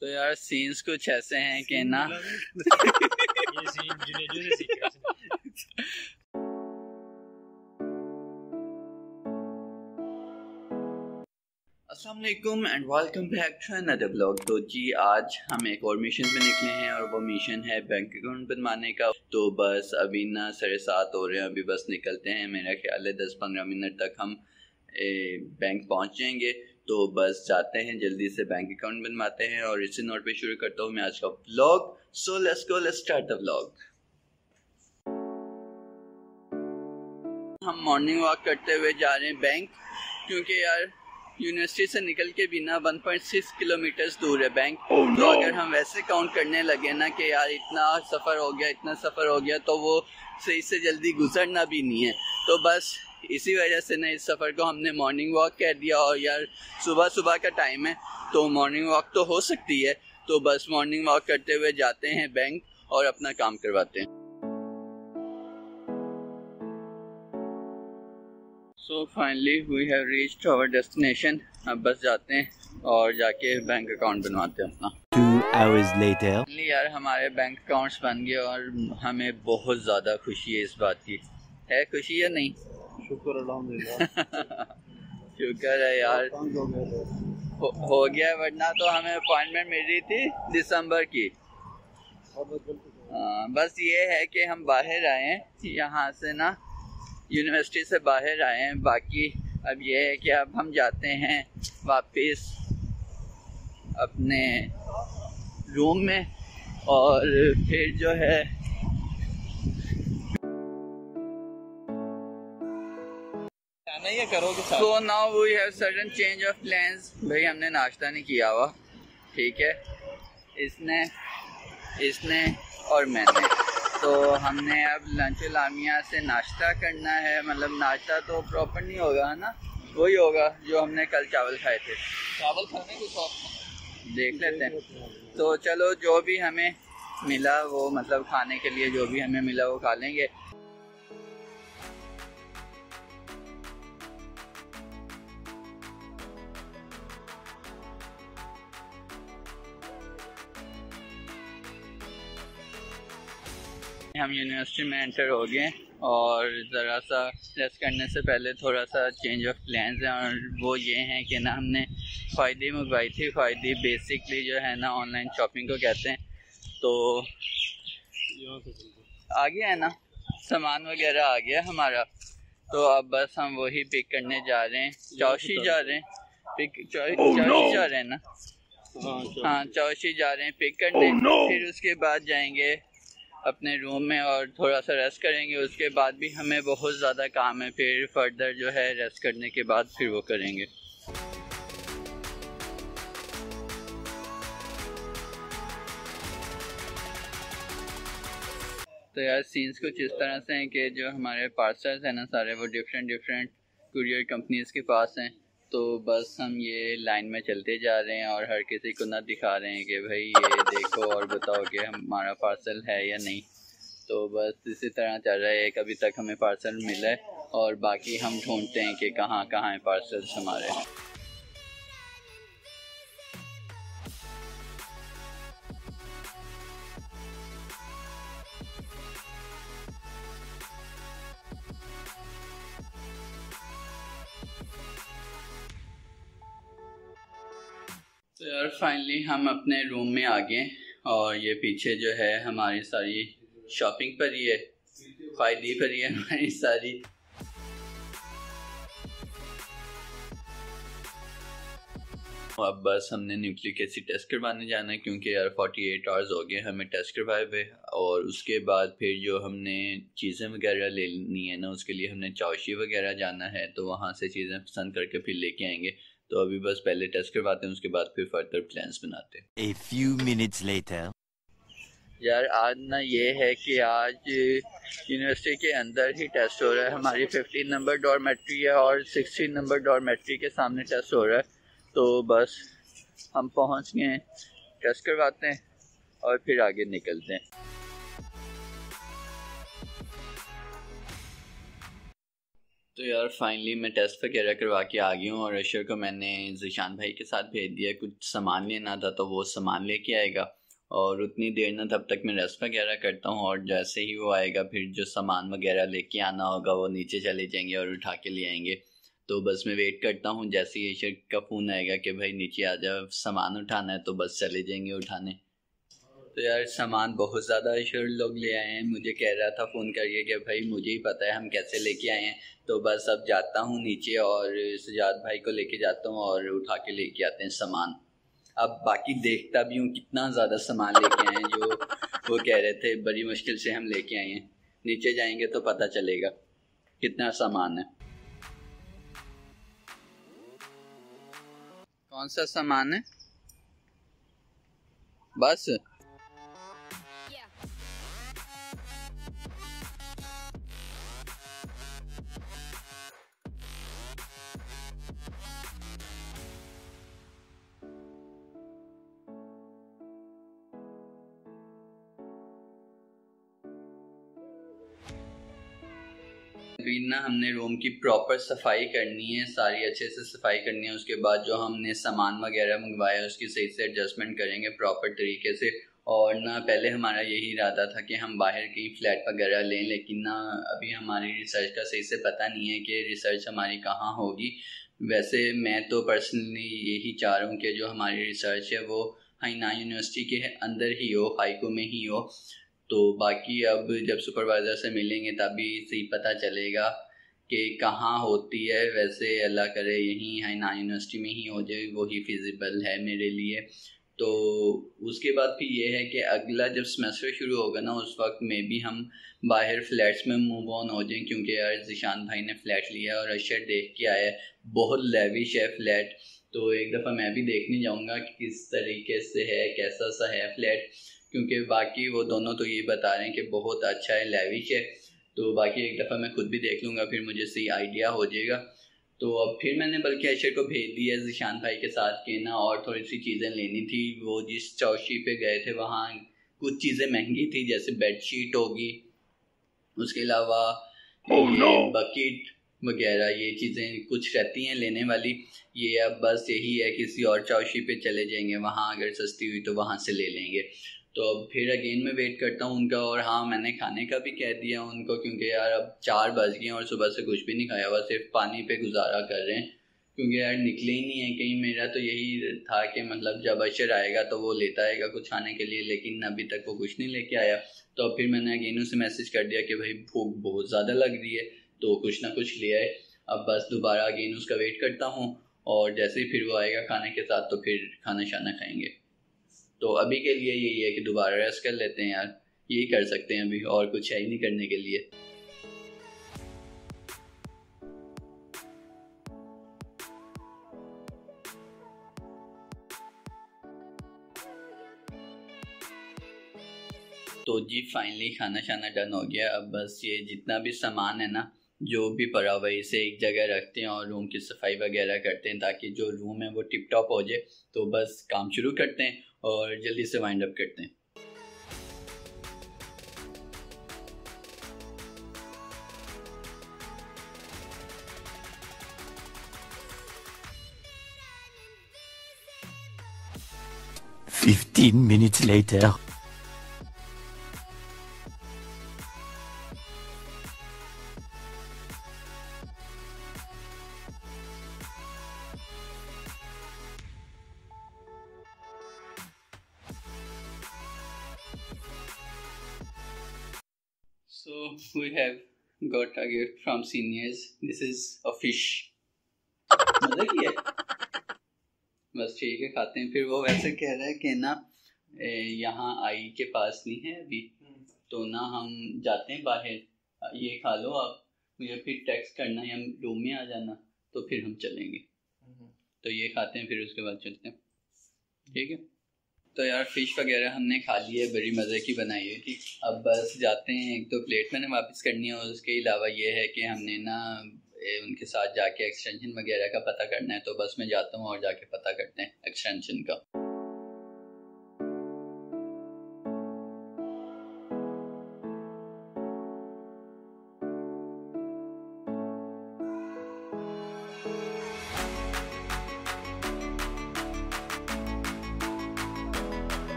तो यार सीन्स कुछ ऐसे हैं कि ना ये सीन जुनेजो से सीखा। अस्सलाम वालेकुम and welcome back to another blog. तो जी आज हम एक और मिशन पे निकले हैं और वो मिशन है बैंक अकाउंट बनवाने का। तो बस अभी ना 7:30 हो रहे हैं, अभी बस निकलते हैं। मेरा ख्याल है 10-15 मिनट तक हम बैंक पहुंच जाएंगे। तो बस जाते हैं, जल्दी से बैंक अकाउंट बनवाते हैं और इसी नोट पे शुरू करता हूँ मैं आज का vlog. So let's go, let's start the vlog. हम मॉर्निंग वॉक करते हुए जा रहे हैं बैंक, क्योंकि यार यूनिवर्सिटी से निकल के भी ना 1.6 किलोमीटर दूर है बैंक। तो अगर हम वैसे काउंट करने लगे ना कि यार इतना सफ़र हो गया तो वो सही से जल्दी गुजरना भी नहीं है। तो बस इसी वजह से ना इस सफ़र को हमने मॉर्निंग वॉक कह दिया। और यार सुबह का टाइम है तो मॉर्निंग वॉक तो हो सकती है। तो बस मॉर्निंग वॉक करते हुए जाते हैं बैंक और अपना काम करवाते हैं। So finally we have reached our destination. अब बस जाते हैं और जाके बैंक अकाउंट बनवाते हैं अपना। 2 hours later यार हमारे बैंक अकाउंट्स बन गए और हमें बहुत ज़्यादा खुशी है इस बात की। है खुशी या नहीं? शुक्र अल्हम्दुलिल्लाह शुक्र है यार हो गया, वरना तो हमें अपॉइंटमेंट मिल रही थी दिसंबर की। बस ये है कि हम बाहर आए हैं, यहाँ से ना यूनिवर्सिटी से बाहर आए हैं। बाकी अब ये है कि अब हम जाते हैं वापस अपने रूम में और फिर जो है करो। So now we have sudden change of plans। भाई हमने नाश्ता नहीं किया हुआ, ठीक है, इसने और मैंने। तो हमने अब लंच लामिया से नाश्ता करना है। मतलब नाश्ता तो प्रॉपर नहीं होगा ना, वही होगा जो हमने कल चावल खाए थे। चावल खाने कुछ और देख लेते हैं। तो चलो जो भी हमें मिला वो मतलब खाने के लिए जो भी हमें मिला वो खा लेंगे। हम यूनिवर्सिटी में एंटर हो गए और ज़रा सा रेस्ट करने से पहले थोड़ा सा चेंज ऑफ प्लान्स हैं। और वो ये हैं कि ना हमने फ़ायदे मंगवाई थी। फ़ायदे बेसिकली जो है ना ऑनलाइन शॉपिंग को कहते हैं। तो आ गया है ना सामान वगैरह, आ गया हमारा। तो अब बस हम वही पिक करने जा रहे हैं। चौशी जा रहे हैं पिक करने। फिर उसके बाद जाएंगे अपने रूम में और थोड़ा सा रेस्ट करेंगे। उसके बाद भी हमें बहुत ज़्यादा काम है, फिर फर्दर जो है रेस्ट करने के बाद फिर वो करेंगे। तो यार सीन्स कुछ इस तरह से हैं कि जो हमारे पार्सल्स हैं ना सारे वो डिफरेंट कुरियर कंपनीज़ के पास हैं। तो बस हम ये लाइन में चलते जा रहे हैं और हर किसी को ना दिखा रहे हैं कि भाई ये देखो और बताओ कि हमारा पार्सल है या नहीं। तो बस इसी तरह चल रहा है। एक अभी तक हमें पार्सल मिला है और बाकी हम ढूंढते हैं कि कहाँ हैं पार्सल्स हमारे। तो यार फाइनली हम अपने रूम में आ गए और ये पीछे जो है हमारी सारी शॉपिंग पर ही है, फ़ायदे पर ही है हमारी सारी। अब बस हमने न्यूक्लिक एसिड टेस्ट करवाने जाना है, क्योंकि यार 48 आवर्स हो गए हमें टेस्ट करवाए हुए। और उसके बाद फिर जो हमने चीज़ें वगैरह लेनी है ना उसके लिए हमने चौशी वगैरह जाना है। तो वहाँ से चीज़ें पसंद करके फिर लेके आएंगे। तो अभी बस पहले टेस्ट करवाते हैं, उसके बाद फिर फर्दर प्लान्स बनाते हैं। A few minutes later यार आज ना ये है कि आज यूनिवर्सिटी के अंदर ही टेस्ट हो रहा है। हमारी 15 नंबर डॉर्मेट्री है और 16 नंबर डॉर्मेट्री के सामने टेस्ट हो रहा है। तो बस हम पहुंच गए, टेस्ट करवाते हैं और फिर आगे निकलते हैं। तो यार फाइनली मैं टेस्ट वगैरह करवा के आ गई हूँ और अशर को मैंने ज़िशान भाई के साथ भेज दिया, कुछ सामान लेना था तो वो सामान लेके आएगा और उतनी देर ना तब तक मैं रेस्ट वगैरह करता हूँ। और जैसे ही वो आएगा फिर जो सामान वगैरह लेके आना होगा वो नीचे चले जाएंगे और उठा के ले आएंगे। तो बस मैं वेट करता हूँ, जैसे ही अशर का फ़ोन आएगा कि भाई नीचे आ जाओ सामान उठाना है तो बस चले जाएंगे उठाने। तो यार सामान बहुत ज़्यादा अशर लोग ले आए हैं, मुझे कह रहा था फ़ोन करिए कि भाई मुझे ही पता है हम कैसे लेके आए हैं। तो बस अब जाता हूँ नीचे और सजाद भाई को लेके जाता हूँ और उठा के लेके आते हैं सामान। अब बाकी देखता भी हूँ कितना ज़्यादा सामान लेके आए हैं, जो वो कह रहे थे बड़ी मुश्किल से हम लेके आए हैं। नीचे जाएंगे तो पता चलेगा कितना सामान है, कौन सा सामान है। बस ना हमने रूम की प्रॉपर सफाई करनी है, सारी अच्छे से सफाई करनी है। उसके बाद जो हमने सामान वगैरह मंगवाया उसकी सही से एडजस्टमेंट करेंगे प्रॉपर तरीके से। और ना पहले हमारा यही इरादा था कि हम बाहर कहीं फ्लैट वगैरह लें, लेकिन ना अभी हमारी रिसर्च का सही से पता नहीं है कि रिसर्च हमारी कहाँ होगी। वैसे मैं तो पर्सनली यही चाह रहा हूँ कि जो हमारी रिसर्च है वो हाइनान यूनिवर्सिटी के अंदर ही हो, हाइको में ही हो। तो बाकी अब जब सुपरवाइज़र से मिलेंगे तभी सही पता चलेगा कि कहाँ होती है। वैसे अल्लाह करे यहीं हाइनान यूनिवर्सिटी में ही हो जाए, वही फिजिबल है मेरे लिए। तो उसके बाद फिर ये है कि अगला जब सेमेस्टर शुरू होगा ना उस वक्त में भी हम बाहर फ्लैट्स में मूव ऑन हो जाएँ, क्योंकि यार ज़िशान भाई ने फ़्लैट लिया और अशर देख के आया, बहुत लेविश है फ्लैट। तो एक दफ़ा मैं भी देखने जाऊँगा कि किस तरीके से है, कैसा सा है फ्लैट, क्योंकि बाकी वो दोनों तो ये बता रहे हैं कि बहुत अच्छा है, लेविश है। तो बाकी एक दफ़ा मैं खुद भी देख लूँगा फिर मुझे सही आइडिया हो जाएगा। तो अब फिर मैंने बल्कि अशर को भेज दिया ज़िशान भाई के साथ के ना और थोड़ी सी चीज़ें लेनी थी। वो जिस चौशी पे गए थे वहाँ कुछ चीज़ें महंगी थी, जैसे बेडशीट होगी, उसके अलावा बकेट वगैरह, ये चीज़ें कुछ रहती हैं लेने वाली। ये अब बस यही है किसी और चौशी पे चले जाएंगे, वहाँ अगर सस्ती हुई तो वहाँ से ले लेंगे। तो अब फिर अगेन मैं वेट करता हूँ उनका। और हाँ मैंने खाने का भी कह दिया उनको, क्योंकि यार अब 4 बज गए और सुबह से कुछ भी नहीं खाया हुआ, सिर्फ पानी पे गुजारा कर रहे हैं, क्योंकि यार निकले ही नहीं है कहीं। मेरा तो यही था कि मतलब जब अशर आएगा तो वो लेता आएगा कुछ खाने के लिए, लेकिन अभी तक वो कुछ नहीं लेके आया। तो अब फिर मैंने अगेन उसे मैसेज कर दिया कि भाई भूख बहुत ज़्यादा लग रही है तो कुछ ना कुछ ले आए। अब बस दोबारा अगेन उसका वेट करता हूँ और जैसे ही फिर वो आएगा खाने के साथ तो फिर खाना शाना खाएँगे। तो अभी के लिए यही है कि दोबारा रेस्ट कर लेते हैं यार, यही कर सकते हैं अभी, और कुछ है ही नहीं करने के लिए। तो जी फाइनली खाना शाना डन हो गया। अब बस ये जितना भी सामान है ना जो भी पड़ा हुआ इसे एक जगह रखते हैं और रूम की सफाई वगैरह करते हैं ताकि जो रूम है वो टिप टॉप हो जाए। तो बस काम शुरू करते हैं और जल्दी से वाइंड अप करते हैं। Minutes later. So we have got a gift from seniors. This is a fish. मज़ा किया बस ठीक है खाते हैं। फिर वो वैसे कह रहा है कि ना यहाँ आई के पास नहीं है अभी, तो ना हम जाते हैं बाहर, ये खा लो आप, मुझे फिर टेक्स्ट करना या रूम में आ जाना तो फिर हम चलेंगे। तो ये खाते हैं फिर उसके बाद चलते हैं, ठीक है। तो यार फ़िश वगैरह हमने खा ली है, बड़ी मज़े की बनाई हुई थी। अब बस जाते हैं, एक तो प्लेट मैंने वापस करनी है और उसके अलावा ये है कि हमने ना उनके साथ जाके एक्सटेंशन वगैरह का पता करना है। तो बस मैं जाता हूँ और जाके पता करते हैं एक्सटेंशन का।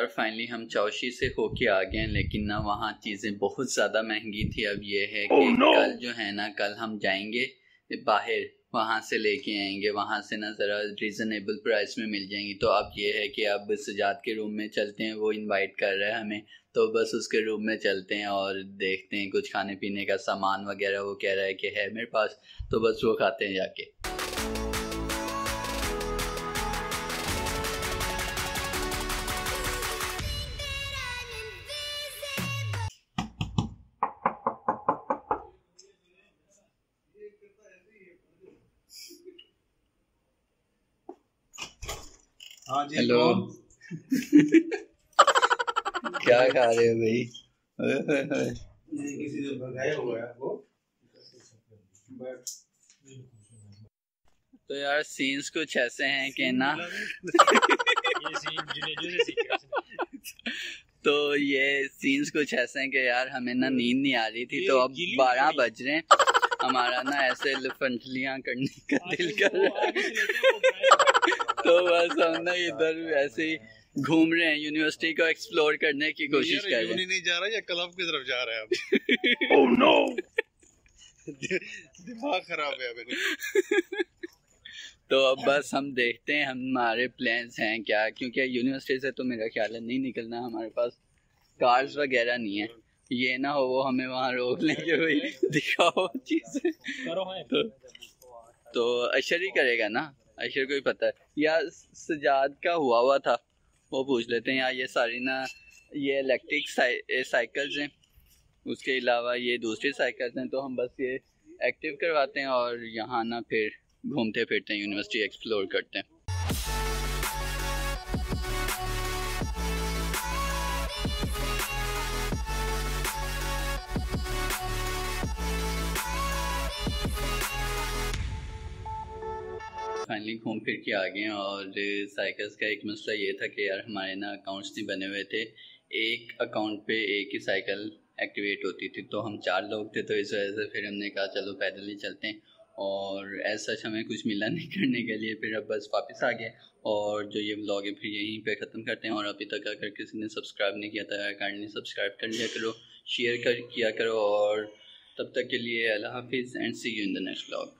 यार फाइनली हम चाओशी से होके आ गए, लेकिन ना वहाँ चीज़ें बहुत ज़्यादा महंगी थी। अब ये है कि कल जो है ना, कल हम जाएंगे बाहर, वहाँ से लेके आएंगे, वहाँ से ना ज़रा रीज़नेबल प्राइस में मिल जाएंगी। तो अब ये है कि अब सजाद के रूम में चलते हैं, वो इनवाइट कर रहा है हमें, तो बस उसके रूम में चलते हैं और देखते हैं कुछ खाने पीने का सामान वगैरह। वो कह रहा है कि है मेरे पास, तो बस वो खाते हैं जाके। हेलो क्या खा रहे हो भाई? किसी ने भगाया हुआ है आपको? तो यार सीन्स कुछ ऐसे हैं कि ना ये सीन तो ये सीन्स कुछ ऐसे हैं कि यार हमें ना नींद नहीं आ रही थी। तो अब 12 बज रहे हैं, हमारा ना ऐसे लफंटलियाँ करने का दिल कर रहा है। तो बस हम ना इधर ऐसे ही घूम रहे हैं, यूनिवर्सिटी को एक्सप्लोर करने की कोशिश कर रहे हैं। नहीं जा रहा या क्लब की तरफ जा रहा है? ओह नो, दिमाग खराब है मेरे। तो अब बस हम देखते हैं हमारे प्लान्स हैं क्या, क्योंकि यूनिवर्सिटी से तो मेरा ख्याल है नहीं निकलना। हमारे पास कार्स वगैरह नहीं है, ये ना हो वो हमें वहाँ रोक लेंगे भाई, दिखाओ चीजें। तो अशर ही करेगा ना, अशर को ही पता है। या सजाद का हुआ था, वो पूछ लेते हैं। या ये सारी ना ये इलेक्ट्रिक साइकिल्स हैं, उसके अलावा ये दूसरी साइकिल्स हैं। तो हम बस ये एक्टिव करवाते हैं और यहाँ ना फिर घूमते फिरते हैं, यूनिवर्सिटी एक्सप्लोर करते हैं। फाइनली घूम फिर के आ गए। और साइकिल्स का एक मसला ये था कि यार हमारे ना अकाउंट्स नहीं बने हुए थे, एक अकाउंट पे एक ही साइकिल एक्टिवेट होती थी। तो हम 4 लोग थे, तो इस वजह से फिर हमने कहा चलो पैदल ही चलते हैं। और ऐसा हमें कुछ मिला नहीं करने के लिए, फिर अब बस वापस आ गए। और जो ये व्लॉग है फिर यहीं पे ख़त्म करते हैं। और अभी तक अगर किसी ने सब्सक्राइब नहीं किया था, काइंडली सब्सक्राइब कर लिया करो, शेयर कर किया करो। और तब तक के लिए अल्लाह हाफिज़ and see you in the next vlog.